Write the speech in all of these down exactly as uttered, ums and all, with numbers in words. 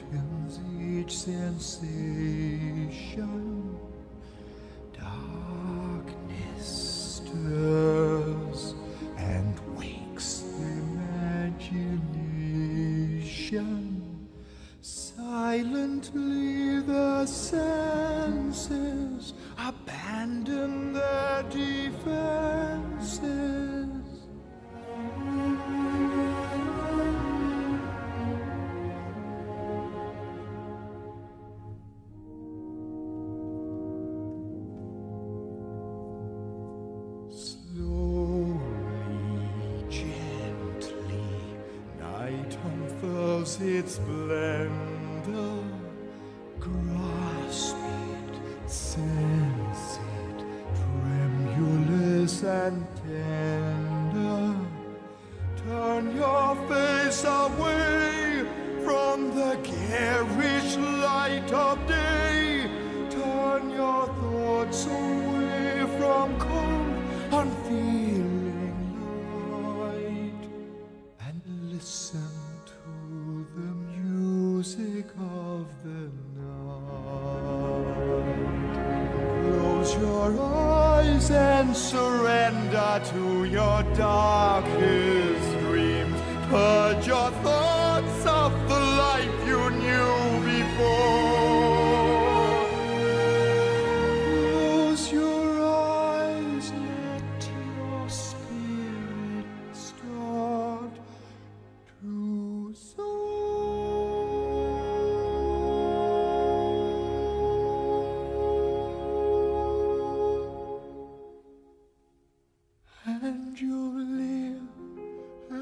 lightens each sensation. Darkness stirs and wakes the imagination. Silently the senses abandon their defenses. Its splendor, grasp it, sense it, tremulous and tender. Turn your face away from the garish light of day. Turn your thoughts away from cold, unfeeling light, and listen of the night. Close your eyes and surrender to your darkest dreams. Purge your thoughts of the life you knew before. Close your eyes, let your spirit start to soar.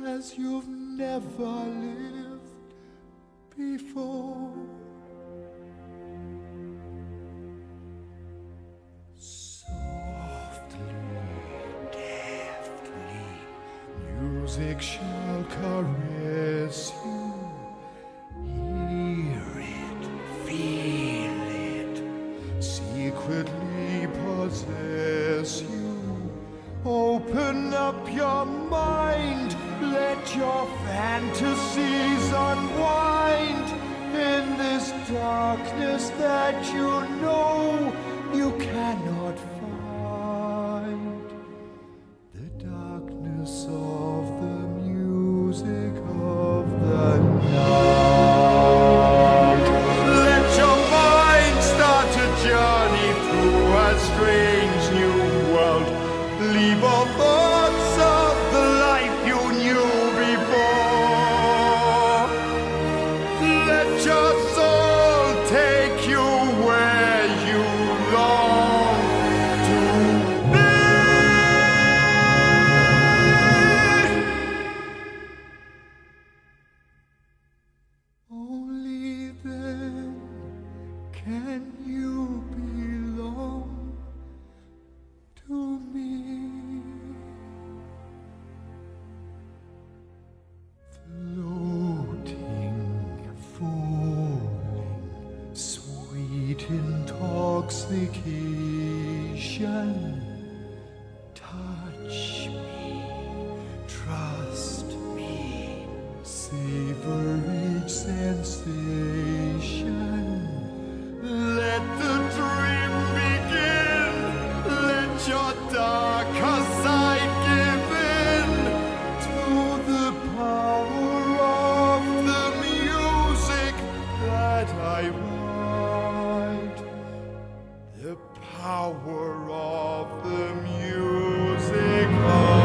As you've never lived before. Softly, deftly, music shall caress you. Hear it, feel it, secretly possess you. Open up your mind. Let your fantasies unwind. In this darkness that you know you cannot find. The darkness of the music of the night. Let your mind start a journey through a strange new world. Leave all thoughts of the life you knew. Let your soul take you where you long to be. Only then can you belong to me. Intoxication. Touch me, trust me, savor each sensation. Let the dream begin, let your darker side give in to the power of the music that I want. The power of the music.